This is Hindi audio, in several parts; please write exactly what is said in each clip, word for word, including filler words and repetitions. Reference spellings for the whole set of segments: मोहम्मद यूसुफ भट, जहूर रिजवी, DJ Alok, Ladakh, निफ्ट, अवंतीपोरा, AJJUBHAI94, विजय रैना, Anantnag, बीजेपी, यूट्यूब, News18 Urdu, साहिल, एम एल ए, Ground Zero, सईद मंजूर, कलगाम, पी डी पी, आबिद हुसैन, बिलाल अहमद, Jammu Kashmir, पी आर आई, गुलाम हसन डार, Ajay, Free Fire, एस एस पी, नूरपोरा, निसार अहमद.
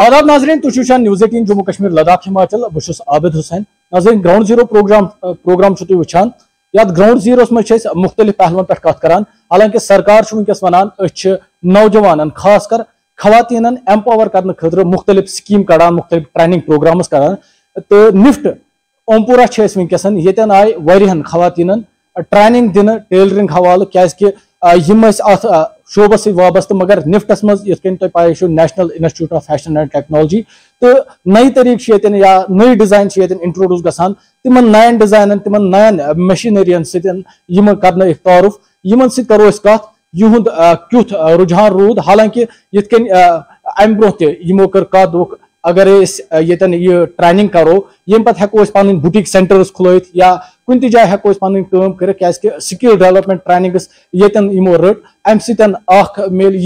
आदाब नाजरीन, तुम वुचान न्यूज़ अठारह जम्मू कश्मीर लद्दाख हिमाचल। बहुत आबिद हुसैन। नाजरीन, ग्राउंड जीरो प्रोग्राम प्रोग्राम वुचान यद ग्राउंड जीरोस मज मुख्तलिफ पहलुन पे कत करान। हालांकि सरकार वनस वनान नौजवान खासकर खवातीनन एम्पावर करने खुद मुख्तलिफ स्कीम कड़ान, मुख्तलिफ ट्रेनिंग प्रोग्राम कड़ान। तो निफ्ट ओमपुरा है वनकसन यन आये वारियन खवातीनन ट्रेनिंग दिन टेलरिंग हवाले क्या अ शोबस वाबस्त। मगर निफ्टस मज ये पाए national institute of fashion and technology तो नई तरीके या नई डिजाइन ये इंट्रोड्यूस गसान। तिम नयन डिजाइन तिम नयन मशीनरियन सम कर तारुफ यमन सरो कत युद क्युथ रुझान रूद। हालांकि यथ कम ब्रो तमो कह अगर ये ट्रेनिंग करो ये पे हेको पन बुटीक सेंटर्स खुलत या कुन तय हेको पन काम कर स्किल डेवलपमेंट ट्रेनिंग्स येन रट अम सिल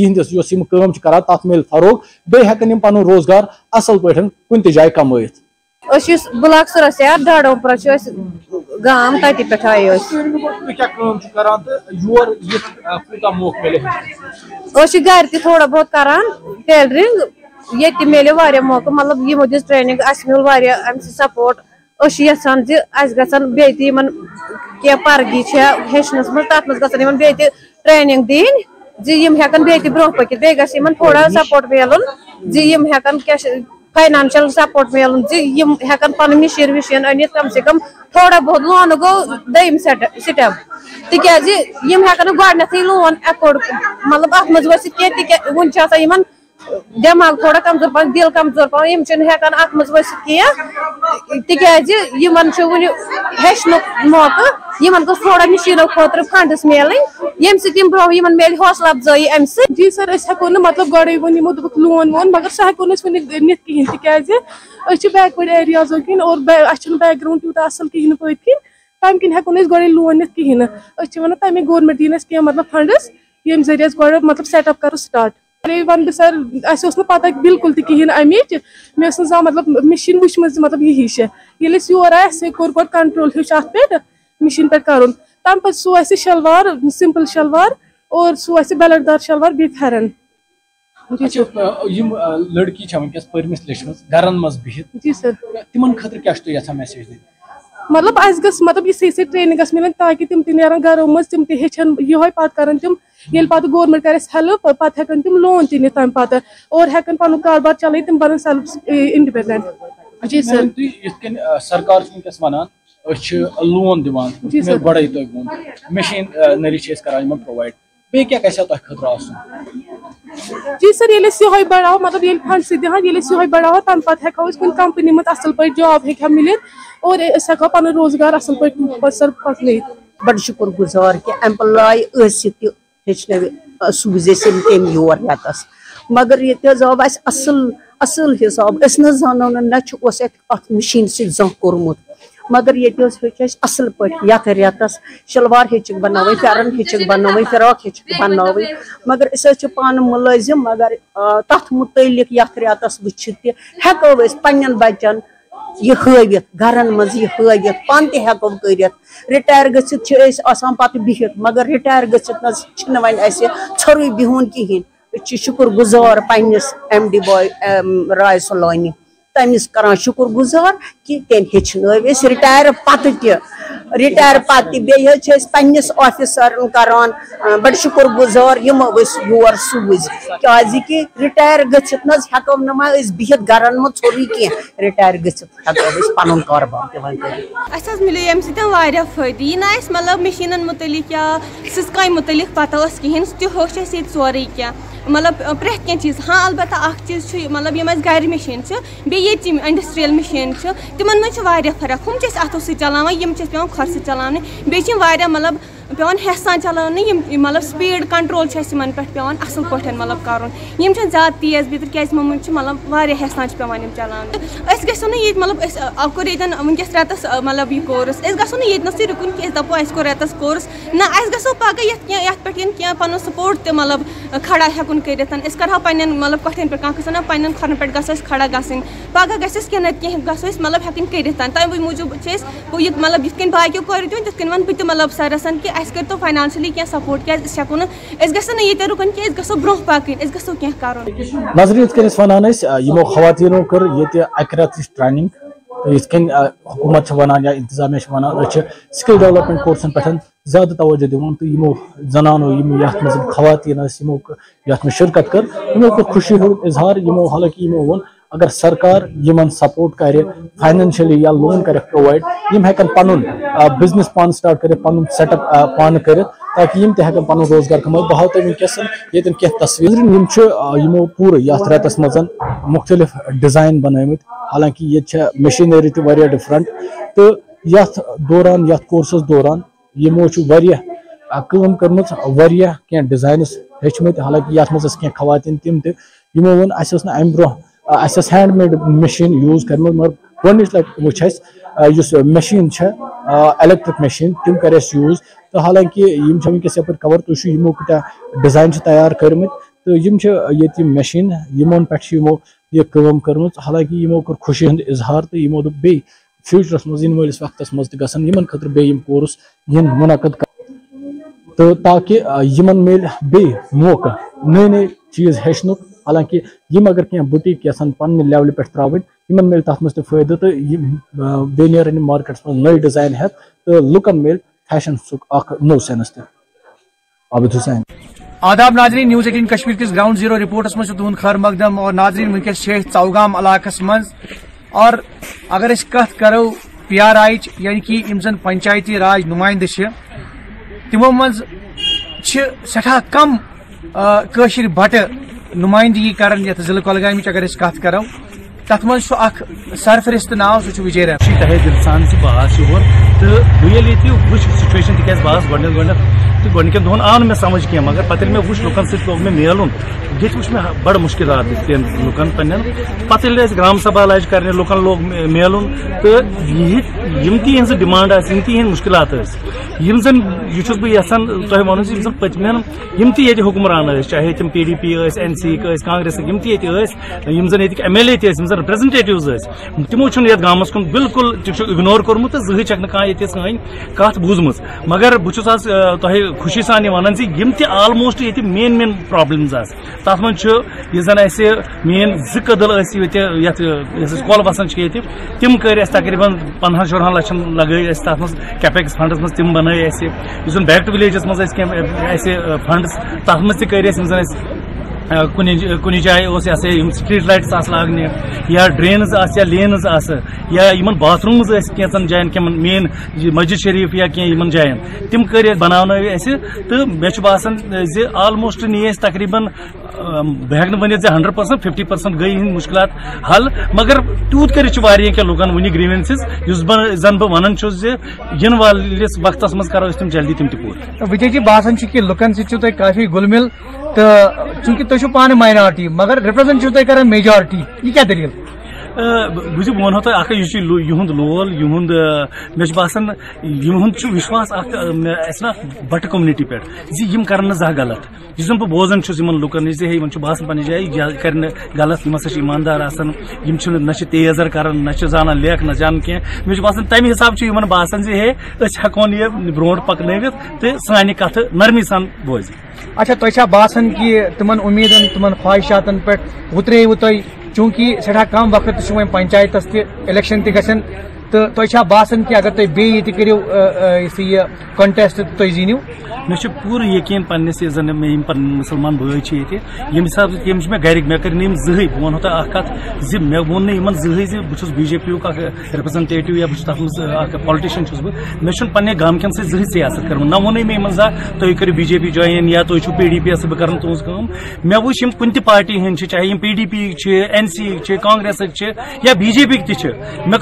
यहंदिस काम कर तथ मिल फरोग बेन पन रोजगार असल पे कुन तय कम। ब्लॉक सरस यार डाडोपुरा गांव तति पे आये गर थोड़ा बहुत करान टेलरिंग ये मिले वारिया मौका। मतलब यमो दिस ट्रेनिंग अस मिल वारिया अम सपोर्ट अस यसान जी अस गसन बेति मन के परगी छ हेशनस म तत म गसन मन बेति ट्रेनिंग दिन जी यम हेकन बेति ब्रो पकित बे गस मन थोड़ा सपोर्ट मेलन जी यम हेकन कैश फाइनेंशियल सपोर्ट मेलन जी यम हेकन पन मिशिर विशियन अन कम से कम थोड़ा बहुत लोन गो दइम स्टेप ति क्या जी यम हेकन गडनथी लोन अकोर्ड। मतलब अत म वसित के ति वन छ आसा यमन दिमाग थोड़ा कमजोर पा दिल कमजोर पा यम हेकान अत वि हेचन मौका। यमन गो थोड़ा मशीनों खुद फंडस मिले यम सम ब्रो मिले हौसला अफजाई अम सी सर हेको ना। मतलब गोड़े वो यमो दुख लोन वोन मगर सह हेको नीत कहें तक बैकवर्ड एरियाजों कहीं और बैकग्राउंड तूतः असल कहीं पत्न तम कहीं हेको गोड़े लोन नीत कहें अन तमें गवर्नमेंट दीन अस कह मतलब फंडस यम जरिए गो मतलब सेटअप करो स्टार्ट। वन सर अस पता बिल्कुल तक अमिच मे मतलब मशीन वुचम मतलब यही ये योर आए कोर कंट्रोल हूँ अत पे मशीन पे कर तम पे सो शलवार सिंपल शलवार और सो बेलटदार शलवार बी फेरन। लड़की पर्मस लिखम घरन मज बिहित तिमन खतर क्या मैसेज दिन मतलब अस ग मतलब ये ट्रेनिंग मिले ताकि तम तान घरों मज तम तेन ये पे कर तम ये पे गवर्नमेंट कर हेल्प पे हेकन तम लोन ती नम पे और हेकन पन कारोबार चल तम बन सेल्फ इंडिपेंडेंट। जी सर, सरकार वनस वन लोन दिवान गोड़े तुम मशीनरी प्रोवाइड बे क्या गया तुम खुद। जी सर, ये बढ़ाओ मतलब ये फंड से दिहान ये बढ़ाओ तम पे हेको कुछ कंपनी मत असल पे जॉब हे मिल और हेको पन रोजगार असल पे सर पकन। बड़ शुक्र गुजार कि एम्प्लॉय सूज तम योर यस मगर ये आव असल असल हिसाब नानो ना मशीन सह कोर्मुत मगर ये हेच असल पे यथ रेतस शलवार हेचक बना फेरन हेचक बना फिराक हेचक बना मगर अस पान मुलाजिम मगर तथ मुतलिक यथ रेतस वेको पन्न बचन यह हवित घरन मज यह हवित पान तेको रिटायर गसान पे बिहित मगर रिटायर गन वरुई बिहून कहें। शुक्र गुजार पन्नस एम डी बॉय राय सलानी तमिस कर शुक्र गुजार कि तेन हेचन रिटायर पत रिटायर पत पन्नस ऑफिसर कर बड़ शुक्र गुजार यमो योर सूज क्या कि रिटायर गचित हेको ना बिहित घरन मज सोरी कह रिटायर गो पन कारोबार अस मिले अम सत्या फायदे यह ना मतलब मशीन मुतलिक या सिस्काय मुतलिक पता कहें तोच सोरे क्या मतलब प्रत्येक क्या चीज़। हाँ, अलबत्ता अख चीज़ मतलब यम गर मशीन बेच इंडस्ट्रियल मशीन तिम मज फर्क हम अथों सलाना यम पे खर सलान बेम मतलब पे हेसान चलाने मतलब स्पीड कंट्रोल पे पे असल पे मतलब कर ज्यादा तेज बितर क्या मतलब हेसान पे चलान गो ना ये मतलब कोर ये वनस रेतस मतलब यह कोर्स गो ना ये रुकन कि दपो अ रेतस कोर्स ना अो पगह ये पे क्या पन सपोर्ट त मतलब खड़ा हेकुन कर करो पे मतलब कठन पे कह पन्न खरन पे गो खड़ा गई पगह गस कह गो मतलब हेकन कर तमें मूजूब मतलब ये बाकी कोर दिन तथ कन वन बत मतलब सरसन कि तो फाइनेंशियली क्या सपोर्ट क्या इस हकों इस गसो नहीं ये रुकन क्या इस गसो ब्रो पाकिन इस गसो क्या कारण नजर इस कनिस वनान इस यमो खवातीनो कर ये अकरत ट्रेनिंग इस कन हुकूमत छ वनान या इंतजाम छ वनान अछ स्किल डेवलपमेंट कोर्सन पठन ज्यादा तवज्जो दिवन तो यमो जनानो यमो यात मज खवातीन इस यमो यात में शिरकत कर यमो को खुशी हो इजहार यमो हालांकि यमो वन अगर सरकार यमन सपोर्ट करे फाइनेंशियली या लोन करे प्रोवाइड यम हेकन पनुन बिजनेस पान स्टार्ट करे पनुन सेटअप पान करे ताकि यम ते हेकन पनुन रोजगार कमाए बहाव तो वनकस यतन क्या तस्वीर यम छ यमो पूरे यथ रतस मजन मुख्तलिफ डिजाइन बनयमित हालांकि ये छ मशीनरी तो वारिया डिफरेंट तो यथ दौरान यथ कोर्सेस दौरान यमो छ वारिया काम करमत वारिया क्या डिजाइनस हेचमित हालांकि यथ मजस क्या खवातीन तिम ते यमो वन असस न एम्ब्रो अस हैंडमेड मशीन यूज कर मगर गच लट मशीन इलेक्ट्रिक मशीन तम कर यूज तो हालांकि वनकस यप कवर तुमो क्या डिजाइन तैयार कर्म तो ये मशीन यमो पेमो ये कम कर्म हालांकि यमो कौर खुशी हंद इजहार तो यमो दोप बे फ्यूचरस मजन वालस वक्त मज गन खुद बे कोर्स इन मुनद तो ताकि यमन मिल बे मौका नई नई चीज हेचन हालांकि यम अगर क्या बुटीक यन पे लेवल पे त्रावन इन मिल तथा मज फायदे तो बेनियर मार्केट्स मज नई डिजाइन हेत तो लुकन मिल फैशन सुख नो सेंस आबिद हुसैन आदाब नाजरीन न्यूज एटीन कश्मीर किस ग्राउंड जीरो रिपोर्ट्स मज तुहद खैर मकदम और नाजरीन वनकस चौगाम इलाकस मज और अगर कथ करो पी आर आई यानी कि यम जन पंचायती राज नुमाइंद तमो मज सठा कम काशिर बट नुमाइंदगी कर जिले कलगाम अगर कथ करो तथ मज सरफरिस्त नाव सह विजय रैशी तहज इंसान बस योर तो बहुत ये वुच सिचुएशन तक बस गो गन दोहन आव मे समझ कह मगर पे मे वुच लुकन सोग मे मेलन ये वुच मे बड़ मुश्किल लुकन पन्न पे ये ग्राम सभा लज कर लुकन लोग मेलन तो यम तिज डिमांड तिंद मुश्किल यम जन यह बहान तुम वन जन पतम ये हुक्मरान चाहे तम पी डी पी N C Congress यम जन ये एम एल ए जन रिप्रजेंटेटिव तमो गाँव कुन बिल्कुल इग्नोर कोर्मुत जहर चक ना सी कत बूजम मगर बहुस आज तुहे खुशी सान वन आलमोस्ट ये मेन मेन प्रॉब्लम्स आज तथा मज जन अन जदल कल वसान तम कर तकरीबन पंद्रह शोरह लक्षन लगे तथा कैपेक्स फंडस मज तम बन जन बैक टू विलेजस मज फंड्स तथ मज तक कुन जाए स्ट्रीट लाइट्स लगने या ड्रेनज या लेनज या इन बाथरूम्स कैंसन जायन क्या मेन मस्जिद शरीफ या कम जायन तम कर बना तो मे बसान आलमोस्ट नी तकरीबन बह वन जे हंड्रेड पर्सेंट फिफ्टी पर्सेंट गई हिंद मुश्किल हल मगर तूत कर लुकन वन ग्रीवेंसेस जन बह वन इन वालस वक्त मज करो तम जल्दी तम तूर विजय जी बसान कि लुकन सो काफी गुल मिल तो चूंकि तुम पान माइनॉरिटी मगर रिप्रेजेंट तुम कर मेजॉरिटी यह क्या दलील बुझ वन तक युद लोल युद मे बसान युद विश्वास ना बट कम्युनिटी पे जिम कर जह गलत यह जन बह बोजान लुकन हे इन बसान पे जाए कर गलत यम हसा ईमानदार ना तेजर कर ना जाना लेख ना जान कह मे बसान तमें हिसाब बसान हे हेकोन ये ब्रो पकनवित तो सानी कथ नरमी सान बोज अच्छा तुम बसान कि तुम उम्मीदन तुम ख्वाहिशात पे उतरे तुम चूंकि सठा कम वक्त वह पंचायत इलेक्शन तन तो तुम बसान कि अगर तुम बे करो ये कॉन्टेस्ट तुम जीनो मे पूरे यकीन पन्नस जन मे मुसलमान भाई ये हिसाब मे ग मे कर जह बह वन तक कत जो मे वो इन जह बुस बीजेपी रिप्रजेंटेटिव या बहुत तक पॉलिटिशियन बह मे पे गाम कन सह सियासत कर ना वो मे इन जह तुम करो बीजेपी ज्वाइन या तुम पी डी पी बह कर मे वुच कुन त पार्टी हंद चाहे यम पी डी पी N C Congress या बीजेपी ते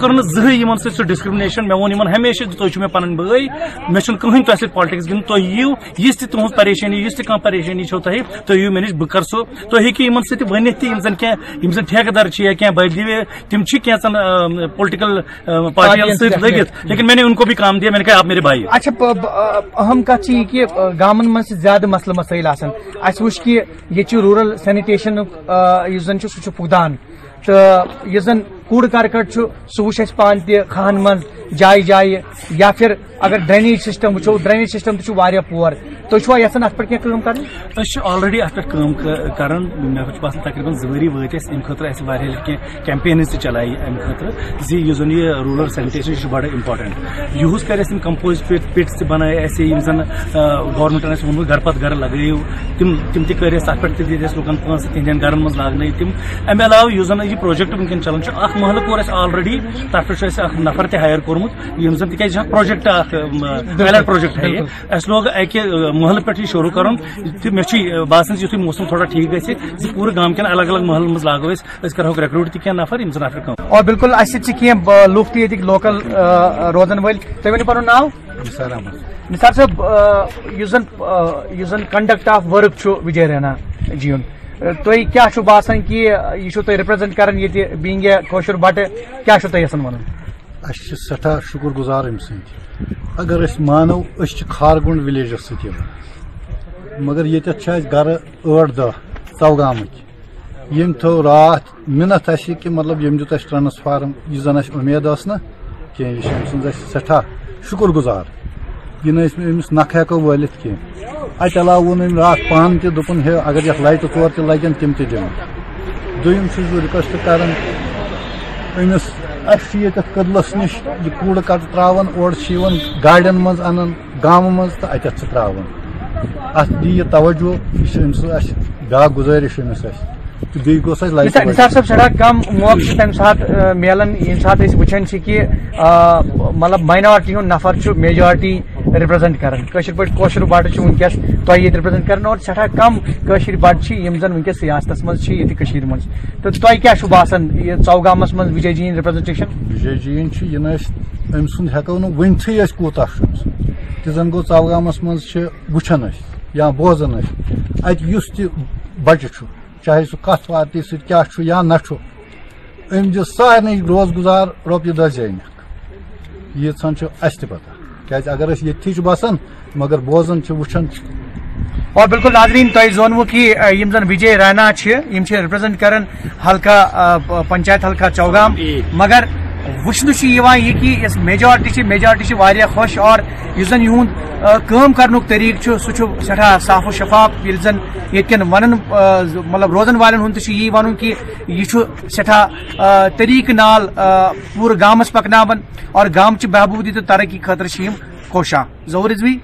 कर जह सो डिस्क्रिमिनेशन मे वो इन हमेशा तुम मे पन भाई मे कहीं तुम पॉलिटिक्स गिंद तुम यू इस तुम परेशानी इस कह परेशानी छो तुम तुम यू मे नश बह कर सो तुम हे इन सनित जन ठेकेदार या क्या बदली तम कैंसन पोलिटिकल पार्टियों सगित लेकिन मैंने उनको भी काम दिया मैंने कहा आप मेरे भाई अच्छा अहम कत कि गामन मन ज्यादा मसल मसाइल आस वुच कि ये रूरल सैनिटेशन जन सह पुगदान तो यह जन कूड़ करकट सह वु पान तहन मज जाय जाय या फिर अगर ड्रेनेज सिस्टम वो ड्रेनेज सिस्टम तुम पोर तुम यहां अत पे कह ऑलरेडी अत पे कर मे बस तकरीबन जरी वत अम खुद कैंपेन तलाई अम खुद ये रूरल सैनिटेशन बड़ा इम्पोर्टेंट यूज कर कंपोज पिट्स तनाये अम गवर्नमेंटन वो घर पे घर लगो तम तम तर लूकन पास तिंदन घर मज लागे तम अमे अलावा यु जन यह प्रोजेक्ट वनक चलान अख महल कोर ऑलरेडी तक पे नफर तयर कोर्मुत तेज प्रोजेक्ट पायलट प्रोजेक्ट है अस लोग अकि महल पे यह शुरू कर मे बासन यु मौसम थोड़ा ठीक गि पूरे गांव कन अलग अलग महल मज लागो करो रिक्रूट तह नफर यम नफर कम और बिल्कुल अह लूख तो ये लोकल रोदन वल तुम वो पन नाव निसार अहमद Nisar Sahab conduct of work विजय रैना जीन तुम क्या बसान कि यह तुम रिप्रेजेंट कर बींग कोशर बट क्या तुम वन अस सठा शुक्र गुजार अम सगर मानो खारगुंड विलेजस मगर ये घर आठ दह तवगाम यम थो रात मिनत कि मतलब यम दित ट्रांसफार्म यह जन उम्मीद ना कह सठा शुक्र गुजार यह नस नख हेको वलित कह अत अला वो रात पान तोन हे अगर ये लाइट तौर तगन तम तम दुम रिक्वेस्ट कर अमस अदलस नश यह कूड़ कट त्रावान और गाड़न मज अनान गाँव मज तो अत त्रावान अत दी यह तवज्जो यह बा गुजारिश अमस कम मौके तम सात मिलान ये सात वुचान कि मतलब माइनॉरिटी हूं नफर मेजॉरिटी रिप्रेजेंट करें कश्मीर बट वनकस तुम ये रिप्रेजेंट कर और सठा कम कश्मीर बट यम जन वनकस सियासत मजर मज तो तुम क्या बसान चौगाम मज विजय जीन रिप्रेजेंटेशन विजय जीन यह अम सुंद हेको ननथी कूत तन गो चौगाम मज वन या बोजान अत बच चाहे सह कथ पार्टी क्या या नु अम दिस सारे रोजगुजार रोपये दह जैनक यून पता क्या अगर ये बसान मगर बोजान वुचान और बिल्कुल नाजरीन तुम जोनवु कि यम जन विजय रैना रिप्रेजेंट कर हल्का पंचायत हल्का चौगाम मगर वुचन ये कि इस मेजॉरिटी मेजॉरिटी वारिया खुश और यह जन यूद कर तरीक सह सठा साफ व शफाफ ये जन ये वन मतलब रोजन वालन ती वन कि यह सठा तरीक नाल पूरे गामस पकनावन और गाम ची बहबूदी तो तरक्की खतर कोशा जहूर रिजवी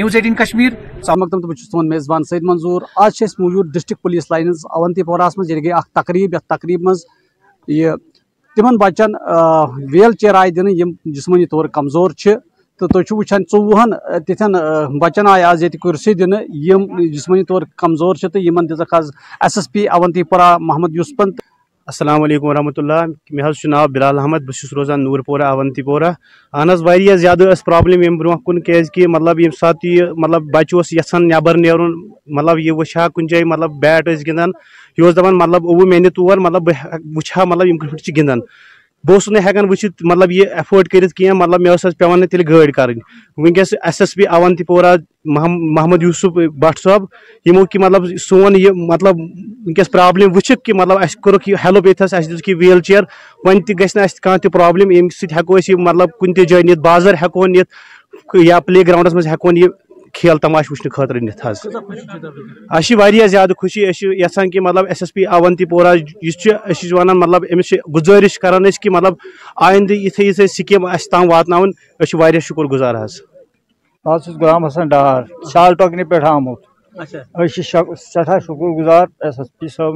न्यूज एटीन कश्मीर सामकतम तो बच्चों तुम मेजबान सईद मंजूर आज मौजूद डिस्ट्रिक्ट पुलिस लाइनस अवंतीपोरास मज गई तकरीब तकरीब मज ये तिमन बच्चन व्हील चेयर आय दिन यम जिस्मानी तौर कमजोर तो तुम वुचान चौवहन तिथन बच्चन आय आज ये कुर्सी दिन यम जिस्मानी तौर कमजोर तो यमन दिख आज एस एस पी अवंतीपोरा Mohammad यूसुफन अस्सलाम वालेकुम वरहमतुल्लाह मे हज नाव बिलाल अहमद बस रोजान नूरपोरा अवंतीपोरा अहन वारिया ज्यादा प्रॉब्लम यम ब्रोह कुन क्या मतलब ये साथ यह मतलब बच्चे यसान नबर नेर मतलब यह वह कुन जाए मतलब बैट गिंदान यह दपान मतलब ओवु मे तौर मतलब बह वह मतलब यम पे गिंदान बोस ना हेकान वुचित मतलब यह एफोर्ड करित क्या मतलब मे पेवान तेल गाड़ी करनी वनकस एस एस पी अवंतीपोरा मोहम्मद यूसुफ भट Sahab यमो कि मतलब सोन यह मतलब वनकस प्रॉब्लम वुचित कि मतलब अस कोरुक यह हेल्प यथस अस दिस कि व्हील चेयर वन त गस ना अस कां त प्रॉब्लम एम सित हेको अस मतलब कुन त जय नित बाजार हेको नित या प्ले ग्राउंडस मज हेको यह खेल तमाश वुचने खातर नित हज अस वारिया ज्यादा खुशी अस यसान कि मतलब एस एस पी अवंतीपोरा यह वन मतलब अमिस गुजारिश करान कि मतलब आइंदे इथे इथे स्कीम अस तम वातनावन अस वारिया शुक्र गुजार हज आज गुलाम हसन डार शाल टोकने पे आमुत सठा शुक्र गुजार एस एस पी साहब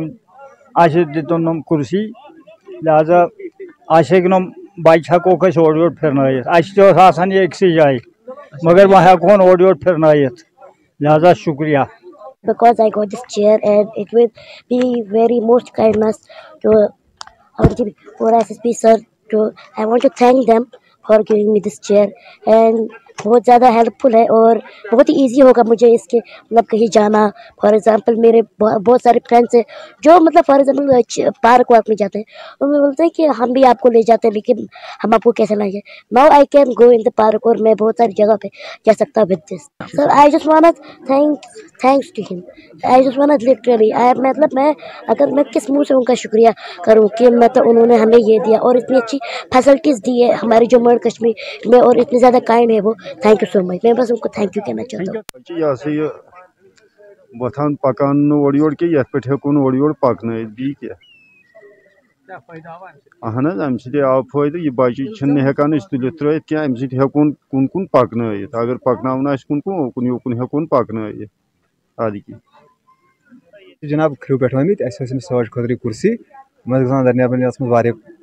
अस दितोन कुर्सी लिहाजा अम बच हेको ओर योर फिर ये अक्स जाए मगर वह हेकोन ओर योर फिर लिहाजा शुक्रिया because I got this chair and it will be very most kindness to our S S P sir to I want to thank them for giving me this chair and बहुत ज़्यादा हेल्पफुल है और बहुत ही ईजी होगा मुझे इसके मतलब कहीं जाना। फॉर एग्ज़ाम्पल मेरे बहुत सारे फ्रेंड्स हैं जो मतलब फॉर एग्ज़ाम्पल पार्क वार्क में जाते हैं, उन्हें बोलते हैं कि हम भी आपको ले जाते हैं लेकिन हम आपको कैसे लाएंगे। Now I can go in the park और मैं बहुत सारी जगह पे जा सकता हूँ with this. Sir I just want thank thanks to him, I just want literally I मतलब मैं अगर मैं किस मुँह से उनका शुक्रिया करूँ कि मतलब उन्होंने हमें ये दिया और इतनी अच्छी फैसिलिटीज़ दी है हमारे जम्मू एंड कश्मीर में और इतनी ज़्यादा काइंड है वो। थैंक यू सो मच, मैं बस उनको थैंक यू कहना चाहता हूँ। बथान पकान ओडियोड़ के ये पेठे कौन ओडियोड़ पकने बी क्या अहन अम सव फायदे यह बच्चे हेकान तुल त्रित क्या अम सकन कुन कुन पकन अगर पकन कुन कुन ओकुन योकुन हेकोन पकन आदि की जनाब खिव पे आमित सर्च खुद कुर्सी मगर दरियाबन मे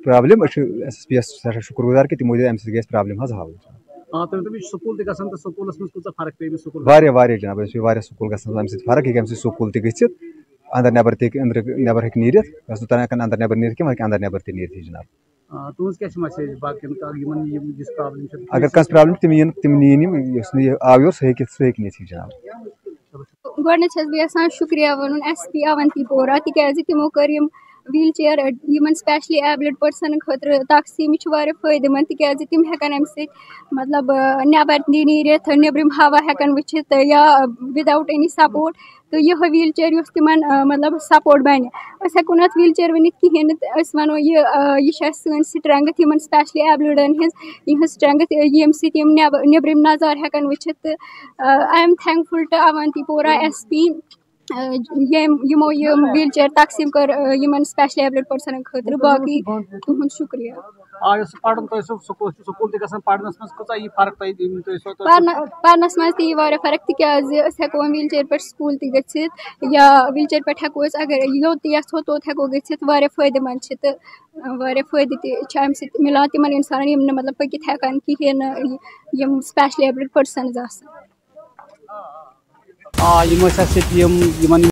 प्रॉब्लम एस पी एस सठा शुक्र गुजार कि तमो अम सॉब्लम हाज हल स्कूल स्कूल फर्क पे स्कूल जनाब स्कूल गम फर्क ये स्कूल त ग अंदर नबर तक अंदर नबर हेक नीरित तक अंदर नबर नीर क्या अंदर नबर तक नीर जनाब अगर कस प्रॉब्लम तम इन तम नीन आव सह सह नीति जनाब गोडन शुक्रिया वन एस पी अवंती बोरा तिकाज तमो कर wheelchair in specially abled person खुद तकसीम फायदेमंद तिकाज तम हेकान अम मतलब नबर नीरित नबरम हवा हेकान वुचित या विदाउट एनी सपोर्ट तो यह व्हील चेयर उस तिमन मतलब सपोर्ट बन हेको अत व्हील चेयर वन कहें वो यह स्ट्रेंगथ इन स्पेशली एबलिडन हिं स्ट्रेंगथ यम नबरम नज़ार हेकान वुचित। I am thankful to Avanti Pora S P यमो यम व्हील चेयर तकसीम कर इन स्पेशली एबलिड पर्सन खुद बाकी तुम शुक्रिया पढ़नस मे तीन फर्क तिकाज हेको व्हील चेयर पे स्कूल त ग या व्हील चेयर पे हेको अगर योत यो तोत हेको गए फायदेमंद फायदे तम मिलान तिम इंसान मतलब पकित हेकान कहें स्पेशली एबलिड पर्सन।